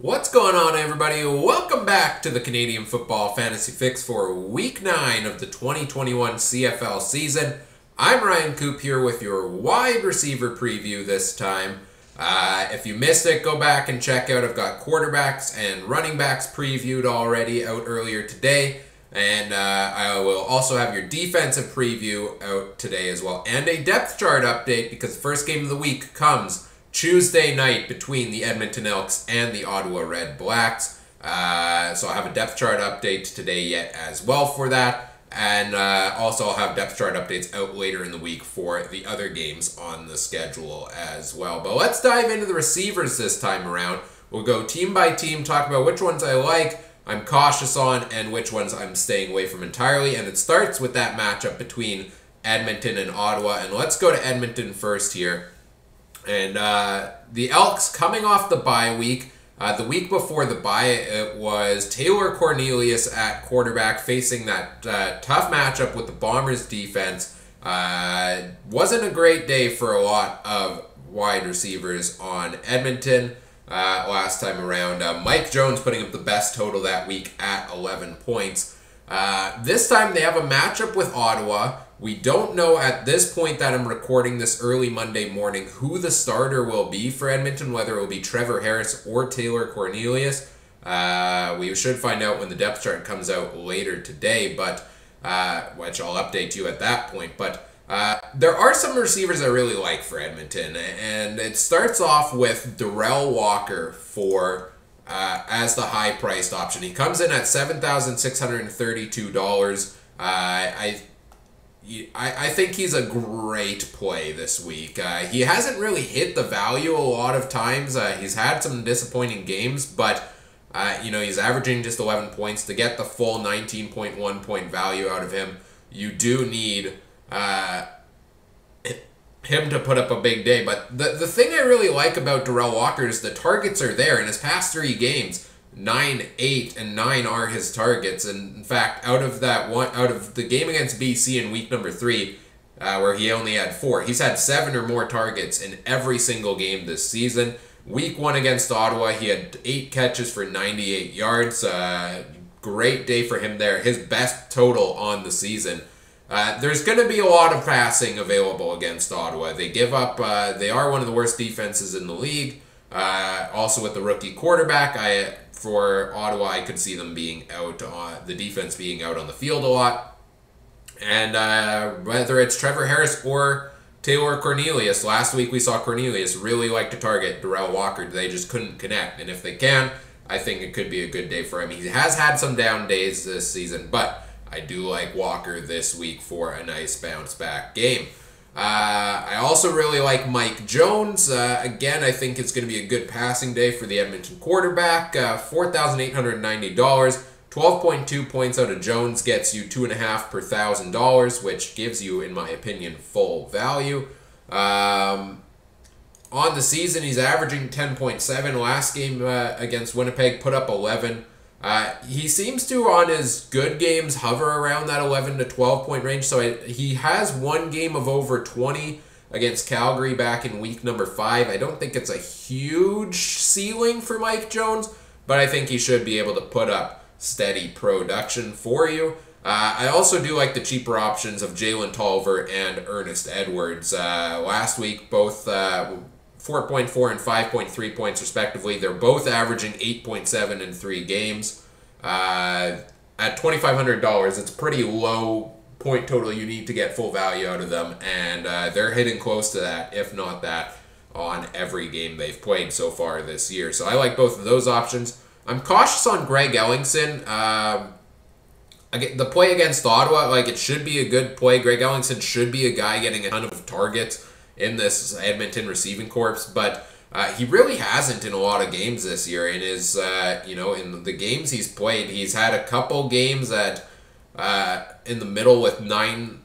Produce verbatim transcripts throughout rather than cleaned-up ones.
What's going on, everybody? Welcome back to the Canadian Football Fantasy Fix for Week nine of the twenty twenty-one C F L season. I'm Ryan Coop here with your wide receiver preview this time. Uh, if you missed it, go back and check out. I've got quarterbacks and running backs previewed already out earlier today. And uh, I will also have your defensive preview out today as well. And a depth chart update because the first game of the week comes Tuesday night between the Edmonton Elks and the Ottawa Red Blacks. Uh, so I'll have a depth chart update today yet as well for that. And uh, also I'll have depth chart updates out later in the week for the other games on the schedule as well. But let's dive into the receivers this time around. We'll go team by team, talk about which ones I like, I'm cautious on, and which ones I'm staying away from entirely. And it starts with that matchup between Edmonton and Ottawa. And let's go to Edmonton first here. And uh, the Elks coming off the bye week. Uh, the week before the bye, it was Taylor Cornelius at quarterback facing that uh, tough matchup with the Bombers defense. Uh, wasn't a great day for a lot of wide receivers on Edmonton uh, last time around. Uh, Mike Jones putting up the best total that week at eleven points. Uh, this time they have a matchup with Ottawa. We don't know at this point that I'm recording this early Monday morning who the starter will be for Edmonton, whether it will be Trevor Harris or Taylor Cornelius. Uh, we should find out when the depth chart comes out later today, but uh, which I'll update you at that point. But uh, there are some receivers I really like for Edmonton, and it starts off with Darrell Walker for uh, as the high-priced option. He comes in at seven thousand six hundred thirty-two dollars. Uh, I I think he's a great play this week. Uh, he hasn't really hit the value a lot of times. Uh, he's had some disappointing games, but uh, you know, he's averaging just eleven points. To get the full nineteen point one point value out of him, you do need uh, him to put up a big day. But the, the thing I really like about Darrell Walker is the targets are there. In his past three games, nine, eight, and nine are his targets. And in fact, out of that one, out of the game against B C in week number three, uh, where he only had four, he's had seven or more targets in every single game this season. Week one against Ottawa, he had eight catches for ninety-eight yards. Uh, great day for him there. His best total on the season. Uh, there's going to be a lot of passing available against Ottawa. They give up, uh, they are one of the worst defenses in the league. Uh, also with the rookie quarterback, I... For Ottawa, I could see them being out on the defense being out on the field a lot. And uh, whether it's Trevor Harris or Taylor Cornelius, last week we saw Cornelius really like to target Darrell Walker. They just couldn't connect. And if they can, I think it could be a good day for him. He has had some down days this season, but I do like Walker this week for a nice bounce back game. Uh, I also really like Mike Jones. Uh, again, I think it's going to be a good passing day for the Edmonton quarterback. Uh, four thousand eight hundred ninety dollars, twelve point two points out of Jones gets you two and a half per thousand dollars, which gives you, in my opinion, full value. Um, on the season, he's averaging ten point seven. Last game uh, against Winnipeg, put up eleven. Uh, he seems to, on his good games, hover around that eleven to twelve point range. So I, he has one game of over twenty against Calgary back in week number five. I don't think it's a huge ceiling for Mike Jones, but I think he should be able to put up steady production for you. Uh, I also do like the cheaper options of Jalen Tolliver and Ernest Edwards. Uh, last week, both... Uh, four point four and five point three points respectively. They're both averaging eight point seven in three games. Uh, at twenty-five hundred dollars, it's pretty low point total you need to get full value out of them, and uh, they're hitting close to that, if not that, on every game they've played so far this year. So I like both of those options. I'm cautious on Greg Ellingson. Uh, again, the play against Ottawa, like it should be a good play. Greg Ellingson should be a guy getting a ton of targets in this Edmonton receiving corps, but uh, he really hasn't in a lot of games this year. In his, uh, you know, in the games he's played, he's had a couple games that uh, in the middle with nine,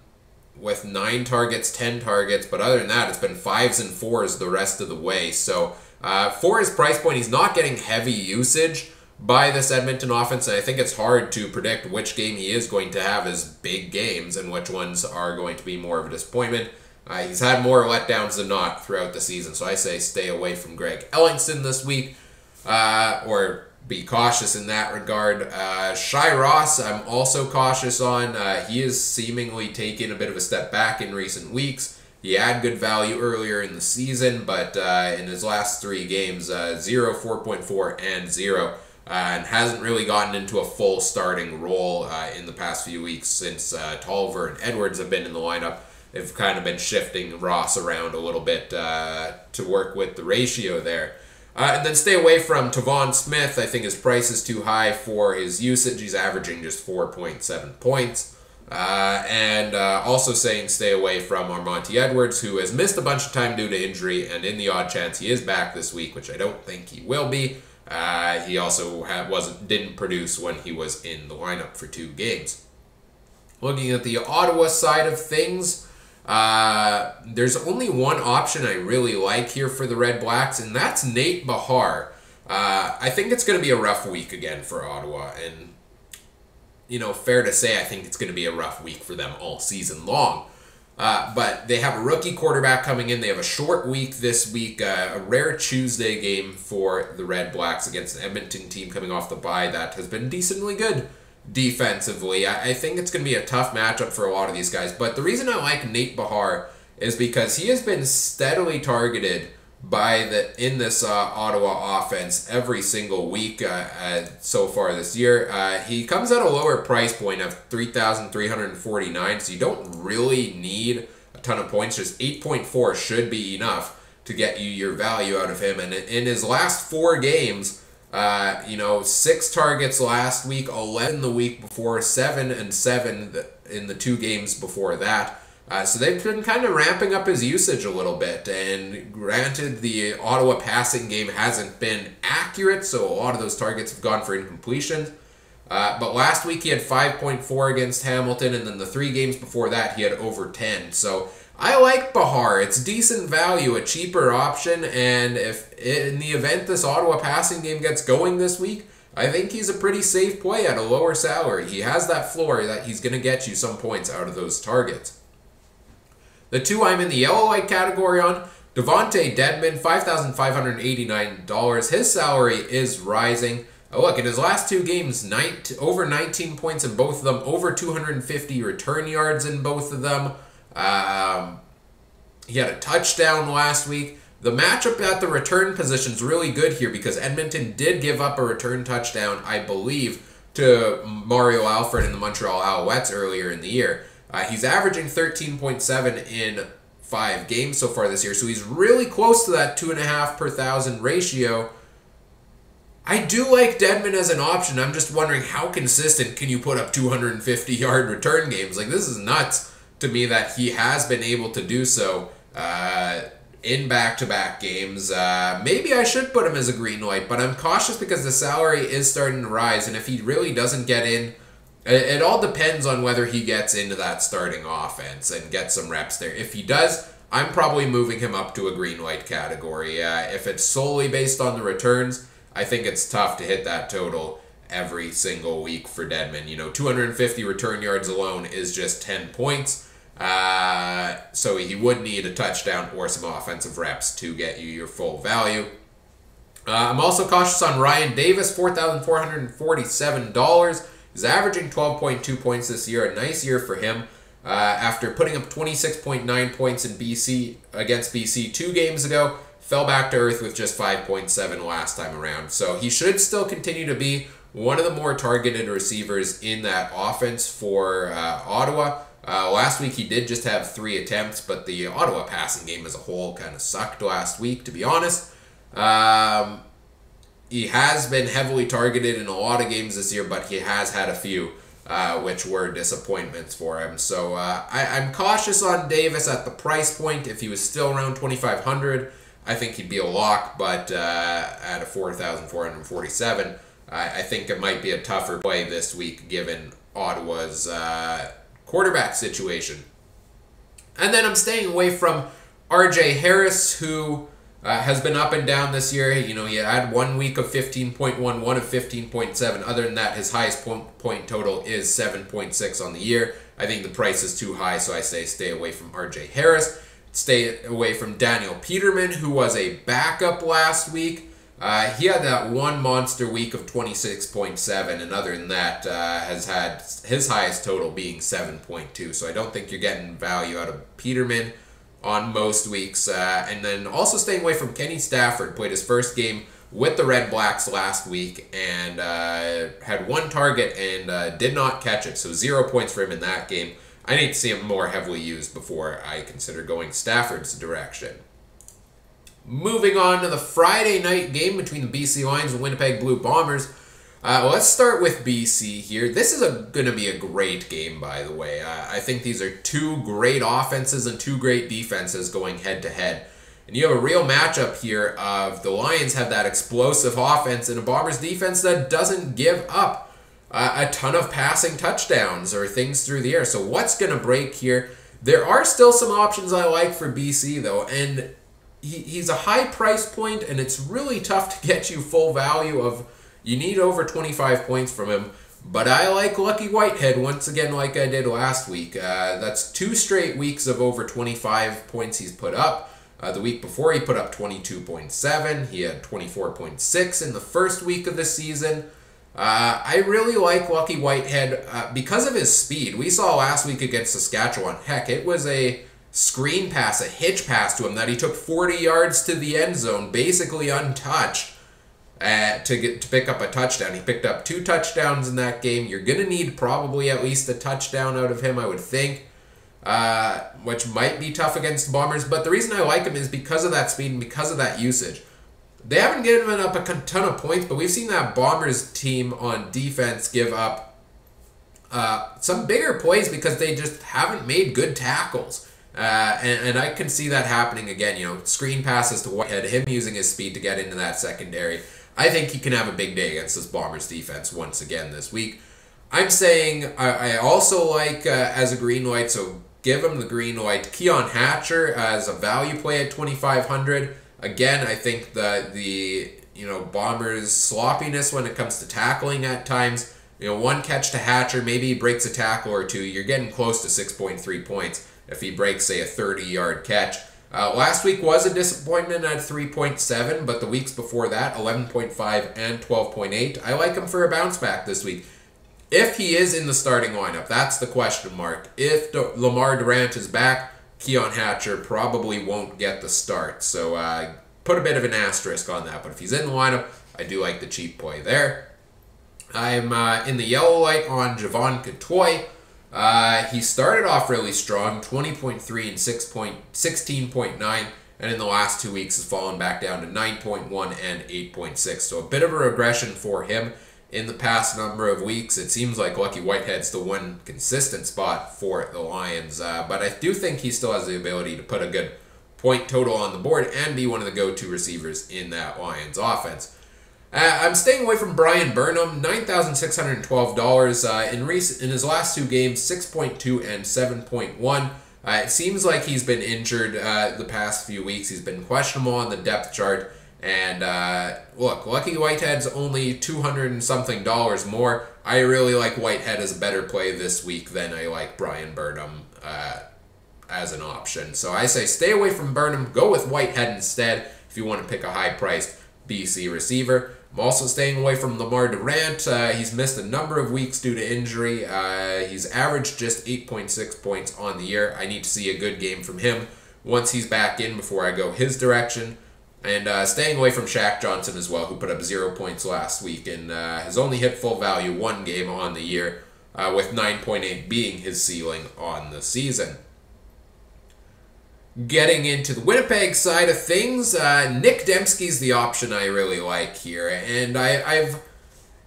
with nine targets, ten targets, but other than that, it's been fives and fours the rest of the way. So uh, for his price point, he's not getting heavy usage by this Edmonton offense, and I think it's hard to predict which game he is going to have as big games and which ones are going to be more of a disappointment. Uh, he's had more letdowns than not throughout the season, so I say stay away from Greg Ellingson this week. uh, or be cautious in that regard. Uh, Shai Ross, I'm also cautious on. Uh, he has seemingly taken a bit of a step back in recent weeks. He had good value earlier in the season, but uh, in his last three games, uh, zero, four point four, and zero, uh, and hasn't really gotten into a full starting role uh, in the past few weeks since uh, Tolliver and Edwards have been in the lineup. They've kind of been shifting Ross around a little bit uh, to work with the ratio there. Uh, and then stay away from Tavon Smith. I think his price is too high for his usage. He's averaging just four point seven points. Uh, and uh, also saying stay away from Armonte Edwards, who has missed a bunch of time due to injury, and in the odd chance he is back this week, which I don't think he will be. Uh, he also had, wasn't didn't produce when he was in the lineup for two games. Looking at the Ottawa side of things, Uh, there's only one option I really like here for the Red Blacks, and that's Nate Bahar. Uh, I think it's going to be a rough week again for Ottawa, and, you know, fair to say I think it's going to be a rough week for them all season long. Uh, but they have a rookie quarterback coming in. They have a short week this week, uh, a rare Tuesday game for the Red Blacks against an Edmonton team coming off the bye that has been decently good defensively. I think it's going to be a tough matchup for a lot of these guys, but the reason I like Nate Bahar is because he has been steadily targeted by the in this uh, Ottawa offense every single week uh, uh, so far this year. Uh, he comes at a lower price point of three thousand three hundred forty-nine dollars, so you don't really need a ton of points. Just eight point four should be enough to get you your value out of him, and in his last four games, Uh, you know, six targets last week, eleven the week before, seven and seven in the two games before that. Uh, so they've been kind of ramping up his usage a little bit. And granted, the Ottawa passing game hasn't been accurate, so a lot of those targets have gone for incompletions. Uh, but last week he had five point four against Hamilton, and then the three games before that he had over ten. So I like Bahar. It's decent value, a cheaper option, and if in the event this Ottawa passing game gets going this week, I think he's a pretty safe play at a lower salary. He has that floor that he's going to get you some points out of those targets. The two I'm in the yellow light category on, Devontae Dedman, five thousand five hundred eighty-nine dollars. His salary is rising. Oh, look, in his last two games, nineteen, over nineteen points in both of them, over two hundred fifty return yards in both of them. Um, he had a touchdown last week. The matchup at the return position is really good here because Edmonton did give up a return touchdown, I believe, to Mario Alfred and the Montreal Alouettes earlier in the year. Uh, he's averaging thirteen point seven in five games so far this year, so he's really close to that two and a half per thousand ratio. I do like Dedman as an option. I'm just wondering how consistent can you put up two hundred fifty yard return games? Like, this is nuts to me that he has been able to do so uh, in back-to-back games. Uh, maybe I should put him as a green light, but I'm cautious because the salary is starting to rise, and if he really doesn't get in, it, it all depends on whether he gets into that starting offense and gets some reps there. If he does, I'm probably moving him up to a green light category. Uh, if it's solely based on the returns, I think it's tough to hit that total every single week for Dedman. You know, two hundred fifty return yards alone is just ten points. Uh, so he would need a touchdown or some offensive reps to get you your full value. Uh, I'm also cautious on Ryan Davis, four thousand four hundred forty-seven dollars. He's averaging twelve point two points this year, a nice year for him. Uh, after putting up twenty-six point nine points in B C against B C two games ago, fell back to earth with just five point seven last time around. So he should still continue to be one of the more targeted receivers in that offense for uh, Ottawa. Uh, last week he did just have three attempts, but the Ottawa passing game as a whole kind of sucked last week, to be honest. Um, he has been heavily targeted in a lot of games this year, but he has had a few, uh, which were disappointments for him. So uh, I, I'm cautious on Davis at the price point. If he was still around twenty-five hundred dollars, I think he'd be a lock, but uh, at a four thousand four hundred forty-seven dollars, I, I think it might be a tougher play this week given Ottawa's Uh, quarterback situation. And then I'm staying away from R J Harris, who uh, has been up and down this year. You know, he had one week of fifteen point one, one of fifteen point seven. Other than that, his highest point, point total is seven point six on the year. I think the price is too high, so I say stay away from R J Harris. Stay away from Daniel Peterman, who was a backup last week. Uh, he had that one monster week of twenty-six point seven, and other than that, uh, has had his highest total being seven point two. So I don't think you're getting value out of Peterman on most weeks. Uh, and then also staying away from Kenny Stafford. Played his first game with the Red Blacks last week and uh, had one target and uh, did not catch it. So zero points for him in that game. I need to see him more heavily used before I consider going Stafford's direction. Moving on to the Friday night game between the B C Lions and Winnipeg Blue Bombers. Uh, let's start with B C here. This is going to be a great game, by the way. Uh, I think these are two great offenses and two great defenses going head-to-head. And you have a real matchup here of the Lions have that explosive offense and a Bombers defense that doesn't give up uh, a ton of passing touchdowns or things through the air. So what's going to break here? There are still some options I like for B C, though, and He, he's a high price point, and it's really tough to get you full value of. You need over twenty-five points from him, but I like Lucky Whitehead once again like I did last week. Uh, that's two straight weeks of over twenty-five points he's put up. Uh, the week before he put up twenty-two point seven. He had twenty-four point six in the first week of the season. Uh, I really like Lucky Whitehead uh, because of his speed. We saw last week against Saskatchewan. Heck, it was a screen pass, a hitch pass to him that he took forty yards to the end zone, basically untouched, uh, to get to pick up a touchdown. He picked up two touchdowns in that game. You're gonna need probably at least a touchdown out of him, I would think, uh, which might be tough against the Bombers. But the reason I like him is because of that speed and because of that usage. They haven't given up a ton of points, but we've seen that Bombers team on defense give up uh, some bigger plays because they just haven't made good tackles. Uh, and, and I can see that happening again. You know, screen passes to Whitehead, him using his speed to get into that secondary. I think he can have a big day against this Bombers defense once again this week. I'm saying I, I also like, uh, as a green light, so give him the green light, Keon Hatcher as a value play at twenty-five hundred. Again, I think the, the you know, Bombers' sloppiness when it comes to tackling at times, you know, one catch to Hatcher, maybe he breaks a tackle or two, you're getting close to six point three points if he breaks, say, a thirty-yard catch. Uh, last week was a disappointment at three point seven, but the weeks before that, eleven point five and twelve point eight. I like him for a bounce back this week. If he is in the starting lineup, that's the question mark. If D Lamar Durant is back, Keon Hatcher probably won't get the start. So uh, put a bit of an asterisk on that. But if he's in the lineup, I do like the cheap play there. I'm uh, in the yellow light on Javon Katoy. Uh, he started off really strong, twenty point three and sixteen point nine, and in the last two weeks has fallen back down to nine point one and eight point six. So a bit of a regression for him in the past number of weeks. It seems like Lucky Whitehead's the one consistent spot for the Lions, uh, but I do think he still has the ability to put a good point total on the board and be one of the go-to receivers in that Lions offense. Uh, I'm staying away from Brian Burnham, nine thousand six hundred twelve dollars. Uh, in, recent, in his last two games, six point two and seven point one. Uh, it seems like he's been injured uh, the past few weeks. He's been questionable on the depth chart. And uh, look, Lucky Whitehead's only two hundred and something dollars more. I really like Whitehead as a better play this week than I like Brian Burnham uh, as an option. So I say stay away from Burnham. Go with Whitehead instead if you want to pick a high-priced B C receiver. I'm also staying away from Lamar Durant. Uh, he's missed a number of weeks due to injury. Uh, he's averaged just eight point six points on the year. I need to see a good game from him once he's back in before I go his direction. And uh, staying away from Shaq Johnson as well, who put up zero points last week and uh, has only hit full value one game on the year, uh, with nine point eight being his ceiling on the season. Getting into the Winnipeg side of things, uh, Nick Demski's the option I really like here. And I, I've,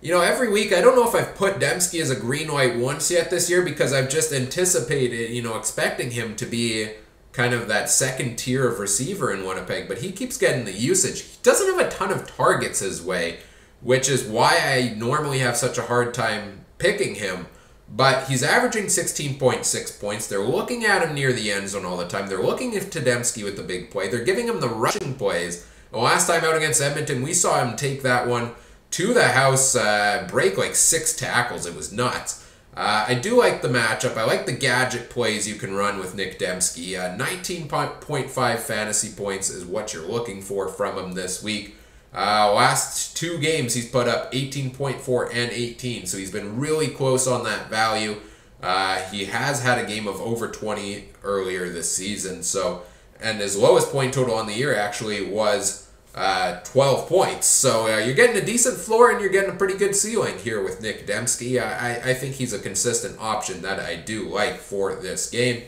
you know, every week, I don't know if I've put Demski as a green light once yet this year because I've just anticipated, you know, expecting him to be kind of that second tier of receiver in Winnipeg. But he keeps getting the usage. He doesn't have a ton of targets his way, which is why I normally have such a hard time picking him. But he's averaging sixteen point six points. They're looking at him near the end zone all the time. They're looking at Demski with the big play. They're giving him the rushing plays. The last time out against Edmonton, we saw him take that one to the house, uh, break like six tackles. It was nuts. Uh, I do like the matchup. I like the gadget plays you can run with Nick Demski. nineteen point five fantasy points is what you're looking for from him this week. Uh, last two games, he's put up eighteen point four and eighteen, so he's been really close on that value. Uh, he has had a game of over twenty earlier this season, so and his lowest point total on the year actually was uh, twelve points. So uh, you're getting a decent floor and you're getting a pretty good ceiling here with Nick Demski. I, I think he's a consistent option that I do like for this game.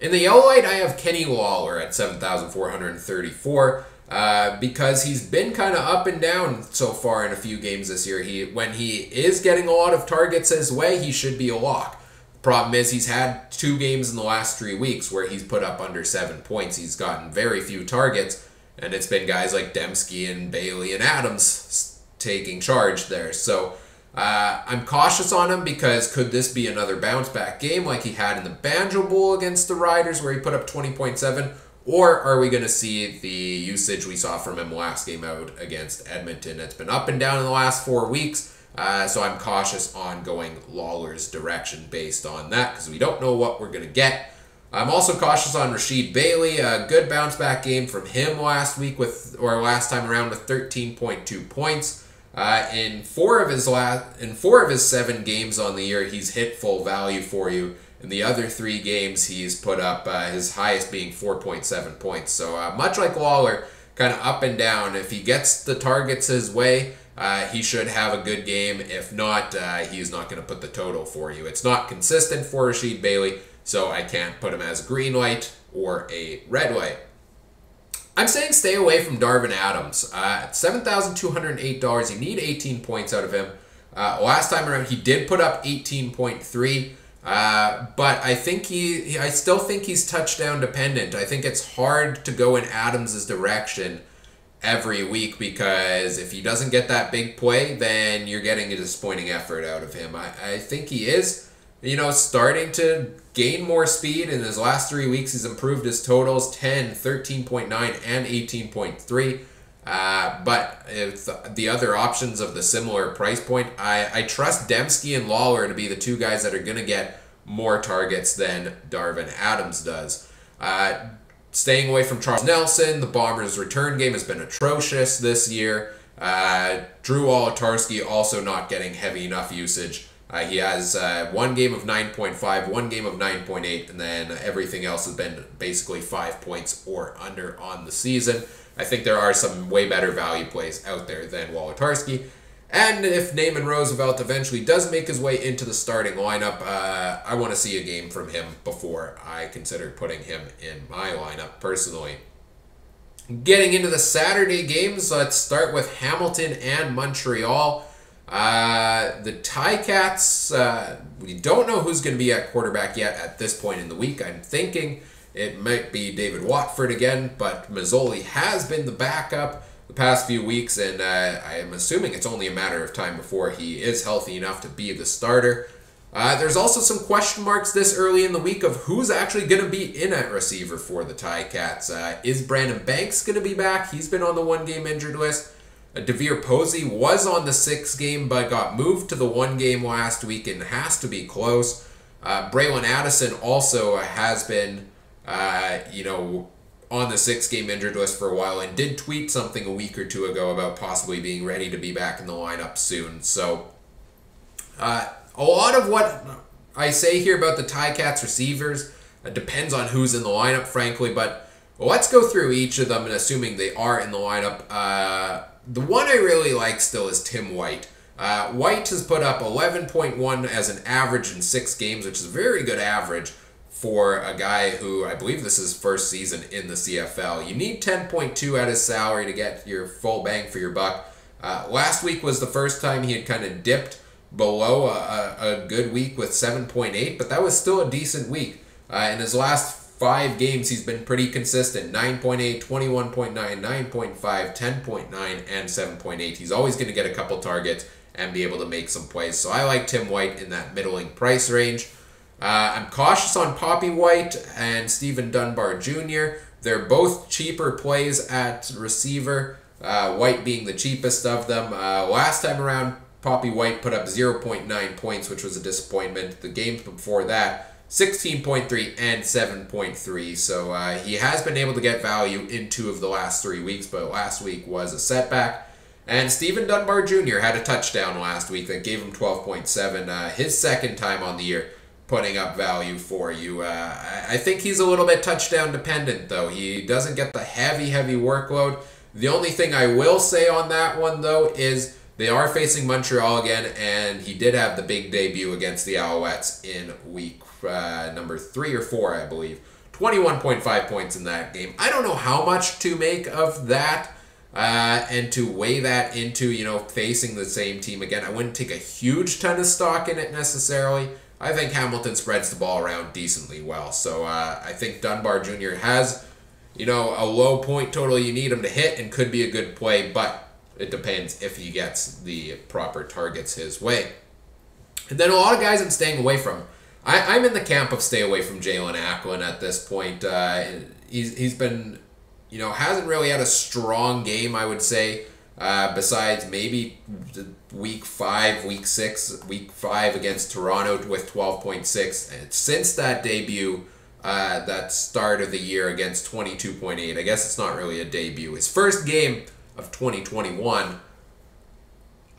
In the yellow light, I have Kenny Lawler at seven thousand four hundred thirty-four. Uh, because he's been kind of up and down so far in a few games this year. He, when he is getting a lot of targets his way, he should be a lock. Problem is he's had two games in the last three weeks where he's put up under seven points. He's gotten very few targets, and it's been guys like Demski and Bailey and Adams taking charge there. So uh, I'm cautious on him because could this be another bounce-back game like he had in the Banjo Bowl against the Riders where he put up twenty point seven? Or are we going to see the usage we saw from him last game out against Edmonton? It's been up and down in the last four weeks, uh, so I'm cautious on going Lawler's direction based on that because we don't know what we're going to get. I'm also cautious on Rasheed Bailey. A good bounce-back game from him last week with, or last time around with thirteen point two points. Uh, in four of his last, in four of his seven games on the year, he's hit full value for you. In the other three games, he's put up uh, his highest being four point seven points. So uh, much like Lawler, kind of up and down. If he gets the targets his way, uh, he should have a good game. If not, uh, he's not going to put the total for you. It's not consistent for Rasheed Bailey, so I can't put him as a green light or a red light. I'm saying stay away from Darwin Adams. Uh, at seven thousand two hundred eight dollars, you need eighteen points out of him. Uh, last time around, he did put up eighteen point three. Uh, but I think he, I still think he's touchdown dependent. I think it's hard to go in Adams' direction every week because if he doesn't get that big play, then you're getting a disappointing effort out of him. I, I think he is, you know, starting to gain more speed. In his last three weeks, he's improved his totals ten, thirteen point nine, and eighteen point three. Uh, but if the other options of the similar price point, I, I trust Demski and Lawler to be the two guys that are going to get more targets than Darwin Adams does. Uh, staying away from Charles Nelson, the Bombers' return game has been atrocious this year. Uh, Drew Olatarski also not getting heavy enough usage. Uh, he has uh, one game of nine point five, one game of nine point eight, and then everything else has been basically five points or under on the season. I think there are some way better value plays out there than Wolotarski. And if Naaman Roosevelt eventually does make his way into the starting lineup, uh, I want to see a game from him before I consider putting him in my lineup personally. Getting into the Saturday games, let's start with Hamilton and Montreal. Uh, the Ticats, uh, we don't know who's going to be at quarterback yet at this point in the week. I'm thinking it might be David Watford again, but Mazzoli has been the backup the past few weeks, and uh, I am assuming it's only a matter of time before he is healthy enough to be the starter. Uh, there's also some question marks this early in the week of who's actually going to be in at receiver for the Ticats. Uh, is Brandon Banks going to be back? He's been on the one-game injured list. Uh, Devere Posey was on the sixth game, but got moved to the one game last week and has to be close. Uh, Braylon Addison also has been... Uh, you know, on the six-game injured list for a while and did tweet something a week or two ago about possibly being ready to be back in the lineup soon. So uh, a lot of what I say here about the Ticats receivers uh, depends on who's in the lineup, frankly, but let's go through each of them and assuming they are in the lineup. Uh, the one I really like still is Tim White. Uh, White has put up eleven point one as an average in six games, which is a very good average for a guy who, I believe this is his first season in the C F L. You need ten point two at his salary to get your full bang for your buck. Uh, last week was the first time he had kind of dipped below a, a good week with seven point eight, but that was still a decent week. Uh, in his last five games, he's been pretty consistent. nine point eight, twenty-one point nine, nine point five, ten point nine, and seven point eight. He's always going to get a couple targets and be able to make some plays. So I like Tim White in that middling price range. Uh, I'm cautious on Poppy White and Stephen Dunbar Junior They're both cheaper plays at receiver, uh, White being the cheapest of them. Uh, last time around, Poppy White put up zero point nine points, which was a disappointment. The games before that, sixteen point three, and seven point three. So uh, he has been able to get value in two of the last three weeks, but last week was a setback. And Stephen Dunbar Junior had a touchdown last week that gave him twelve point seven, uh, his second time on the year putting up value for you. Uh, I think he's a little bit touchdown dependent, though. He doesn't get the heavy, heavy workload. The only thing I will say on that one, though, is they are facing Montreal again, and he did have the big debut against the Alouettes in week uh, number three or four, I believe. twenty-one point five points in that game. I don't know how much to make of that. Uh, and to weigh that into, you know, facing the same team again, I wouldn't take a huge ton of stock in it necessarily. I think Hamilton spreads the ball around decently well. So uh, I think Dunbar Junior has, you know, a low point total you need him to hit and could be a good play, but it depends if he gets the proper targets his way. And then a lot of guys I'm staying away from. I, I'm in the camp of stay away from Jalen Acklin at this point. Uh, he's, he's been... You know, hasn't really had a strong game, I would say, uh, besides maybe week five, week six, week five against Toronto with twelve point six. And since that debut, uh, that start of the year against twenty-two point eight, I guess it's not really a debut. His first game of twenty twenty-one.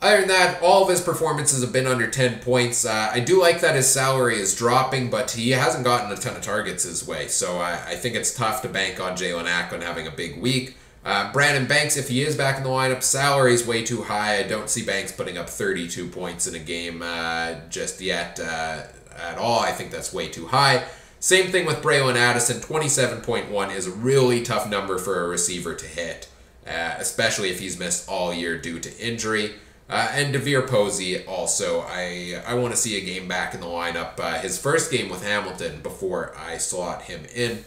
Other than that, all of his performances have been under ten points. Uh, I do like that his salary is dropping, but he hasn't gotten a ton of targets his way. So I, I think it's tough to bank on Jalen Acklin having a big week. Uh, Brandon Banks, if he is back in the lineup, salary is way too high. I don't see Banks putting up thirty-two points in a game uh, just yet uh, at all. I think that's way too high. Same thing with Braylen Addison. twenty-seven point one is a really tough number for a receiver to hit, uh, especially if he's missed all year due to injury. Uh, and Devere Posey also. I I want to see a game back in the lineup. Uh, his first game with Hamilton before I slot him in.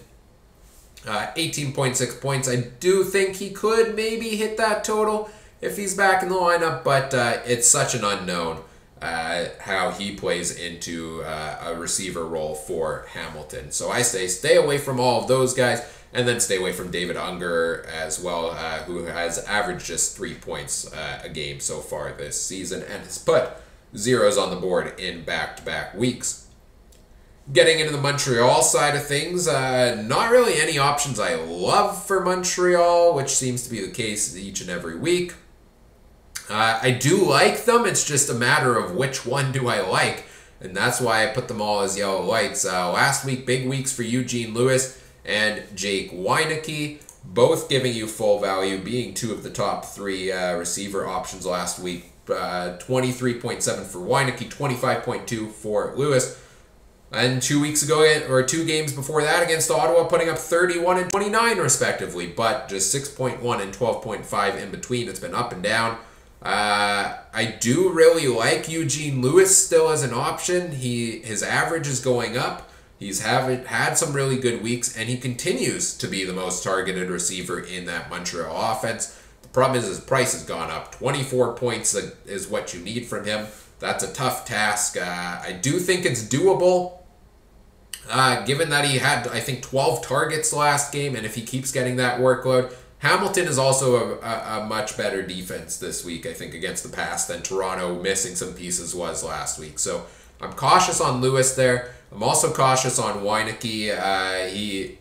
eighteen point six uh, points. I do think he could maybe hit that total if he's back in the lineup, but uh, it's such an unknown uh, how he plays into uh, a receiver role for Hamilton. So I say stay away from all of those guys. And then stay away from David Unger as well, uh, who has averaged just three points uh, a game so far this season and has put zeros on the board in back-to-back weeks. Getting into the Montreal side of things, uh, not really any options I love for Montreal, which seems to be the case each and every week. Uh, I do like them. It's just a matter of which one do I like, and that's why I put them all as yellow lights. Uh, last week, big weeks for Eugene Lewis and Jake Wieneke, both giving you full value, being two of the top three uh, receiver options last week. Uh, twenty-three point seven for Wieneke, twenty-five point two for Lewis. And two weeks ago, or two games before that against Ottawa, putting up thirty-one and twenty-nine respectively, but just six point one and twelve point five in between. It's been up and down. Uh, I do really like Eugene Lewis still as an option. He his average is going up. He's have, had some really good weeks, and he continues to be the most targeted receiver in that Montreal offense. The problem is his price has gone up. twenty-four points is what you need from him. That's a tough task. Uh, I do think it's doable, uh, given that he had, I think, twelve targets last game, and if he keeps getting that workload. Hamilton is also a, a, a much better defense this week, I think, against the pass than Toronto, missing some pieces, was last week. So I'm cautious on Lewis there. I'm also cautious on Wieneke. Uh, he,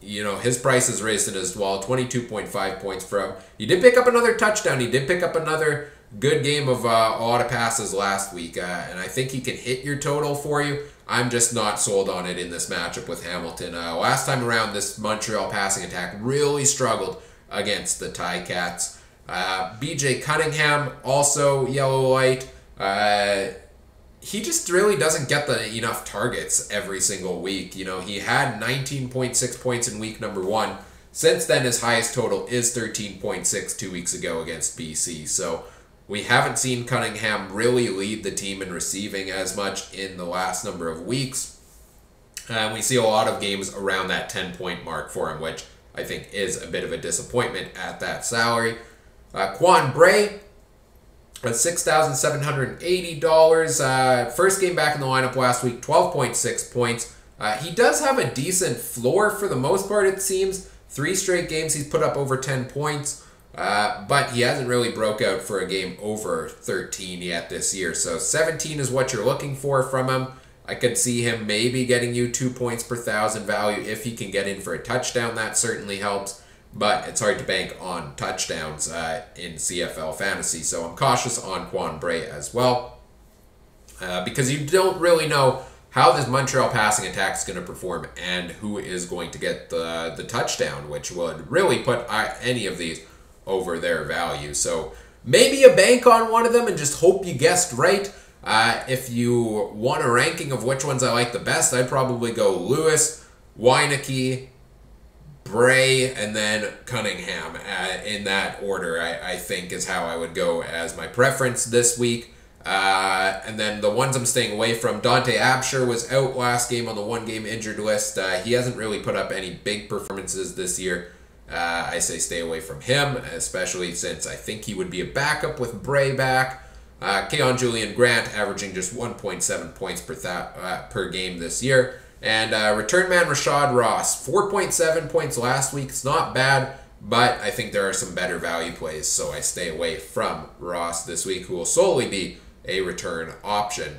you know, his price has risen as well. twenty-two point five points for him. He did pick up another touchdown. He did pick up another good game of uh, a lot of passes last week. Uh, and I think he can hit your total for you. I'm just not sold on it in this matchup with Hamilton. Uh, last time around, this Montreal passing attack really struggled against the Ticats. Uh, B J Cunningham, also yellow light. Uh... He just really doesn't get the enough targets every single week. You know, he had nineteen point six points in week number one. Since then, his highest total is thirteen point six two weeks ago against B C. So we haven't seen Cunningham really lead the team in receiving as much in the last number of weeks. And we see a lot of games around that ten-point mark for him, which I think is a bit of a disappointment at that salary. Uh, Quan Bray, six thousand seven hundred eighty dollars. Uh, first game back in the lineup last week, twelve point six points. Uh, he does have a decent floor for the most part, it seems. Three straight games he's put up over ten points, uh, but he hasn't really broke out for a game over thirteen yet this year. So seventeen is what you're looking for from him. I could see him maybe getting you two points per thousand value if he can get in for a touchdown. That certainly helps, but it's hard to bank on touchdowns uh, in C F L fantasy, so I'm cautious on Quan Bray as well uh, because you don't really know how this Montreal passing attack is going to perform and who is going to get the, the touchdown, which would really put any of these over their value. So maybe a bank on one of them and just hope you guessed right. Uh, if you want a ranking of which ones I like the best, I'd probably go Lewis, Wieneke, Bray, and then Cunningham uh, in that order, I, I think is how I would go as my preference this week. Uh, and then the ones I'm staying away from, Dante Absher was out last game on the one-game injured list. Uh, he hasn't really put up any big performances this year. Uh, I say stay away from him, especially since I think he would be a backup with Bray back. Uh, Keon Julian Grant averaging just one point seven points per, uh, per game this year. And uh, return man Rasheed Ross, four point seven points last week. It's not bad, but I think there are some better value plays, so I stay away from Ross this week, who will solely be a return option.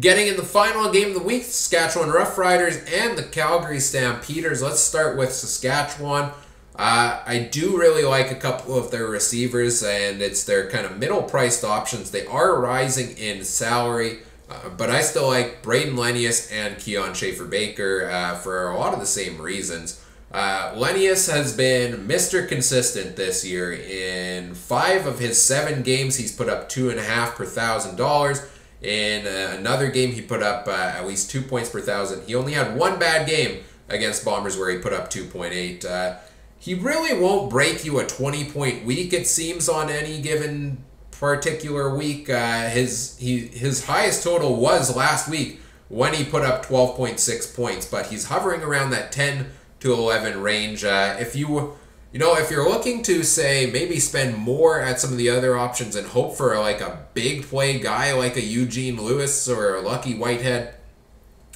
Getting in the final game of the week, Saskatchewan Roughriders and the Calgary Stampeders. Let's start with Saskatchewan. Uh, I do really like a couple of their receivers, and it's their kind of middle-priced options. They are rising in salary, uh, but I still like Brayden Lenius and Kian Schaffer-Baker uh, for a lot of the same reasons. Uh, Lenius has been Mister Consistent this year. In five of his seven games, he's put up two and a half per thousand dollars. In uh, another game, he put up uh, at least two points per thousand. He only had one bad game against Bombers where he put up two point eight. Uh, he really won't break you a twenty-point week, it seems, on any given particular week. Uh, his he his highest total was last week when he put up twelve point six points, but he's hovering around that ten to eleven range. Uh, if you you know if you're looking to say maybe spend more at some of the other options and hope for like a big play guy like a Eugene Lewis or a Lucky Whitehead,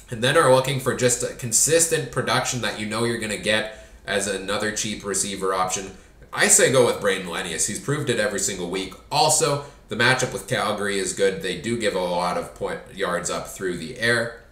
and then are looking for just a consistent production that you know you're gonna get as another cheap receiver option, I say go with Brayden Lenius. He's proved it every single week. Also, the matchup with Calgary is good. They do give a lot of point yards up through the air,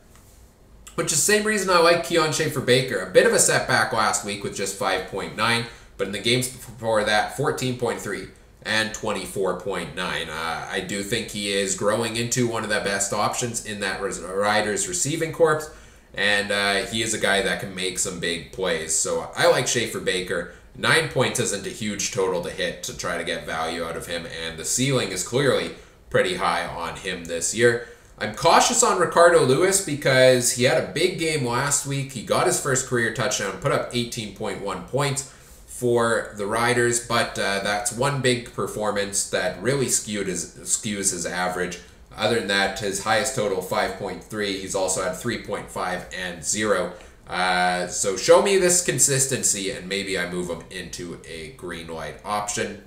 which is the same reason I like Keon Schaffer-Baker. A bit of a setback last week with just five point nine, but in the games before that, fourteen point three and twenty-four point nine. Uh, I do think he is growing into one of the best options in that Riders receiving corps, and uh, he is a guy that can make some big plays. So I like Schaffer-Baker. Nine points isn't a huge total to hit to try to get value out of him, and the ceiling is clearly pretty high on him this year. I'm cautious on Ricardo Lewis because he had a big game last week. He got his first career touchdown, put up eighteen point one points for the Riders, but uh, that's one big performance that really skewed his, skews his average. Other than that, his highest total, five point three. He's also had three point five and zero. Uh, so show me this consistency and maybe I move him into a green light option.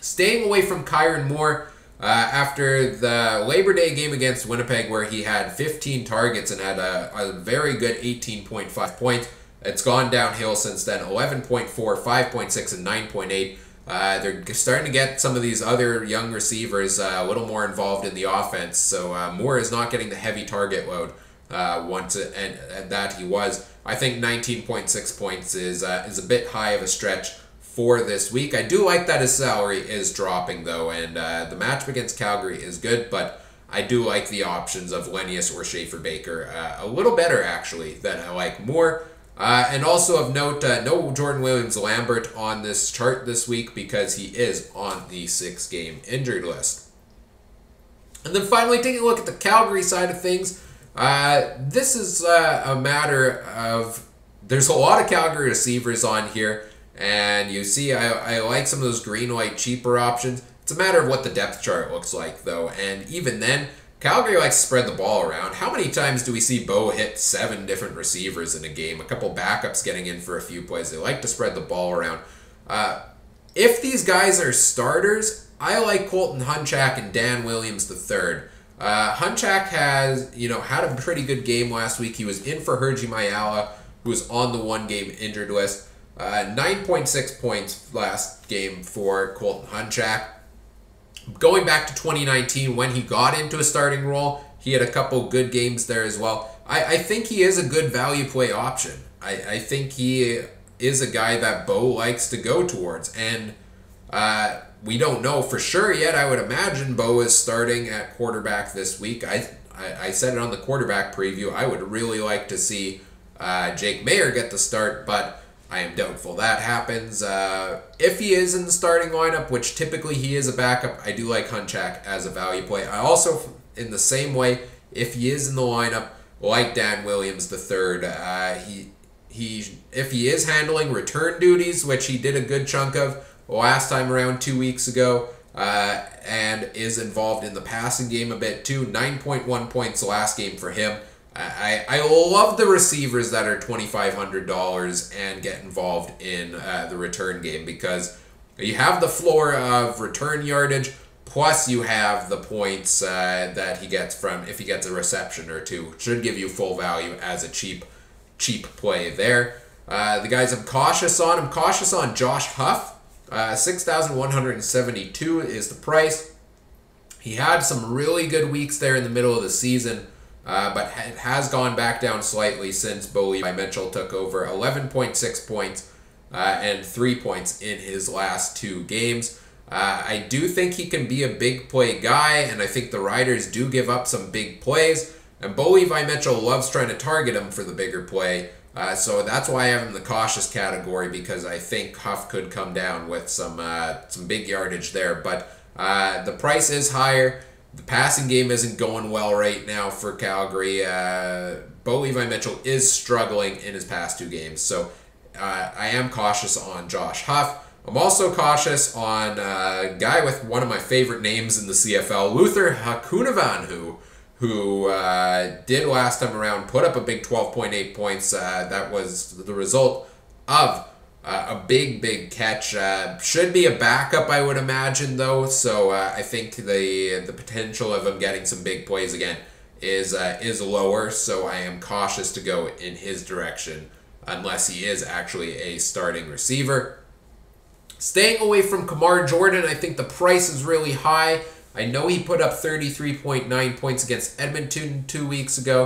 Staying away from Kyran Moore. Uh, after the Labor Day game against Winnipeg where he had fifteen targets and had a, a very good eighteen point five points, it's gone downhill since then. eleven point four, five point six, and nine point eight. Uh, they're starting to get some of these other young receivers uh, a little more involved in the offense, so uh, Moore is not getting the heavy target load uh, once it, and, and that he was. I think nineteen point six points is, uh, is a bit high of a stretch for this week. I do like that his salary is dropping though, and uh, the matchup against Calgary is good, but I do like the options of Lenius or Schaffer-Baker uh, a little better actually than I like Moore. Uh, and also of note, uh, no Jordan Williams-Lambert on this chart this week because he is on the six-game injured list. And then finally, taking a look at the Calgary side of things, uh, this is uh, a matter of, there's a lot of Calgary receivers on here, and you see, I, I like some of those green, white, cheaper options. It's a matter of what the depth chart looks like, though. And even then, Calgary likes to spread the ball around. How many times do we see Bo hit seven different receivers in a game? A couple backups getting in for a few plays. They like to spread the ball around. Uh, if these guys are starters, I like Colton Hunchak and Dan Williams the third. Uh, Hunchak has, you know, had a pretty good game last week. He was in for Herji Maiyala, who was on the one-game injured list. Uh, nine point six points last game for Colton Hunchak. Going back to twenty nineteen, when he got into a starting role, He had a couple good games there as well. I, I think he is a good value play option. I, I think he is a guy that Bo likes to go towards. And uh, we don't know for sure yet. I would imagine Bo is starting at quarterback this week. I, I, I said it on the quarterback preview. I would really like to see uh, Jake Mayer get the start, but I am doubtful that happens. Uh, if he is in the starting lineup, which typically he is a backup, I do like Hunchak as a value play. I also, in the same way, if he is in the lineup, like Dan Williams the third, uh, he he if he is handling return duties, which he did a good chunk of last time around two weeks ago, uh, and is involved in the passing game a bit too. nine point one points last game for him. I, I love the receivers that are twenty-five hundred dollars and get involved in uh, the return game, because you have the floor of return yardage, plus you have the points uh, that he gets from if he gets a reception or two. Should give you full value as a cheap, cheap play there. Uh, the guys I'm cautious on, I'm cautious on Josh Huff. Uh, six thousand one hundred seventy-two is the price. He had some really good weeks there in the middle of the season. Uh, but it has gone back down slightly since Bo Levi Mitchell took over. Eleven point six points uh, and three points in his last two games. Uh, I do think he can be a big play guy, and I think the Riders do give up some big plays. And Bo Levi Mitchell loves trying to target him for the bigger play. Uh, so that's why I have him in the cautious category, because I think Huff could come down with some, uh, some big yardage there. But uh, the price is higher. The passing game isn't going well right now for Calgary. Uh, Bo Levi Mitchell is struggling in his past two games. So uh, I am cautious on Josh Huff. I'm also cautious on a guy with one of my favorite names in the C F L, Luther Hakunavanhu, who, who uh, did last time around put up a big twelve point eight points. Uh, that was the result of Uh, a big, big catch. Uh, should be a backup, I would imagine, though. So uh, I think the the potential of him getting some big plays again is uh, is lower. So I am cautious to go in his direction, unless he is actually a starting receiver. Staying away from Kamar Jordan, I think the price is really high. I know he put up thirty-three point nine points against Edmonton two weeks ago,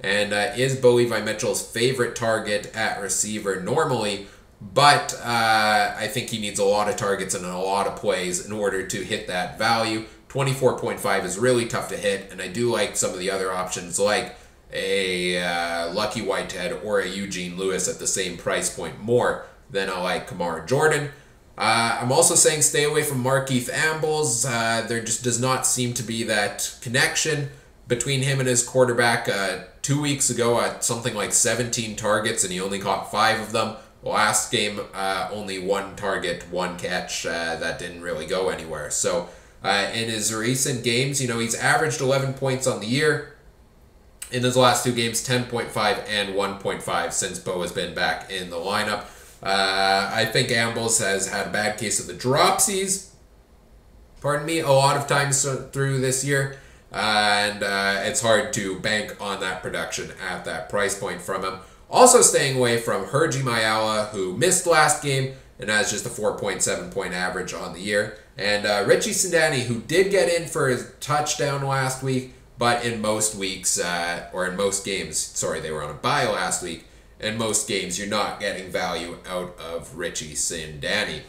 and uh, is Bo Levi Mitchell's favorite target at receiver normally. But uh, I think he needs a lot of targets and a lot of plays in order to hit that value. twenty-four point five is really tough to hit, and I do like some of the other options like a uh, Lucky Whitehead or a Eugene Lewis at the same price point more than I like Kamar Jordan. Uh, I'm also saying stay away from Markeith Ambles. Uh, there just does not seem to be that connection between him and his quarterback. Uh, two weeks ago, at something like seventeen targets, and he only caught five of them. Last game, uh, only one target, one catch. Uh, that didn't really go anywhere. So uh, in his recent games, you know, he's averaged eleven points on the year. In his last two games, ten point five and one point five since Bo has been back in the lineup. Uh, I think Ambles has had a bad case of the dropsies. Pardon me, a lot of times through this year. Uh, and uh, it's hard to bank on that production at that price point from him. Also staying away from Herji Maiyala, who missed last game and has just a four point seven point average on the year. And uh, Richie Sindani, who did get in for his touchdown last week, but in most weeks, uh, or in most games, sorry, they were on a bye last week. In most games, you're not getting value out of Richie Sindani.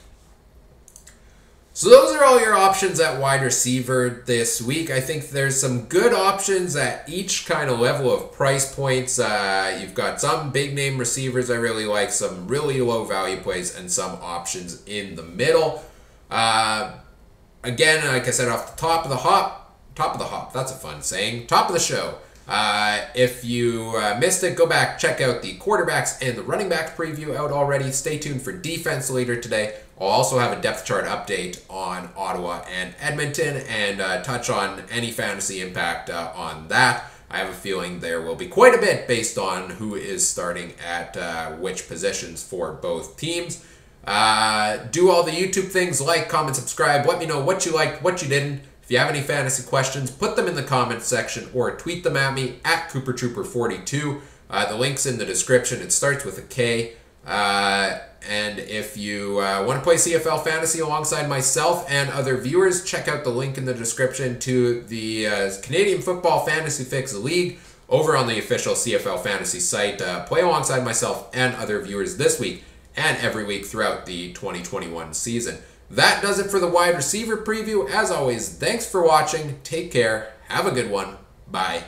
So those are all your options at wide receiver this week. I think there's some good options at each kind of level of price points. Uh, you've got some big name receivers I really like, some really low value plays, and some options in the middle. Uh, again, like I said, off the top of the hop, top of the hop, that's a fun saying, top of the show. Uh, if you uh, missed it, go back, check out the quarterbacks and the running back preview out already. Stay tuned for defense later today. I'll also have a depth chart update on Ottawa and Edmonton, and uh, touch on any fantasy impact uh, on that. I have a feeling there will be quite a bit based on who is starting at uh, which positions for both teams. Uh, do all the YouTube things, like, comment, subscribe. Let me know what you liked, what you didn't. If you have any fantasy questions, put them in the comments section or tweet them at me at Cooper Trooper forty-two. Uh, the link's in the description. It starts with a K. Uh, and if you uh, want to play C F L Fantasy alongside myself and other viewers, check out the link in the description to the uh, Canadian Football Fantasy Fix League over on the official C F L Fantasy site. Uh, play alongside myself and other viewers this week and every week throughout the twenty twenty-one season. That does it for the wide receiver preview. As always, thanks for watching. Take care. Have a good one. Bye.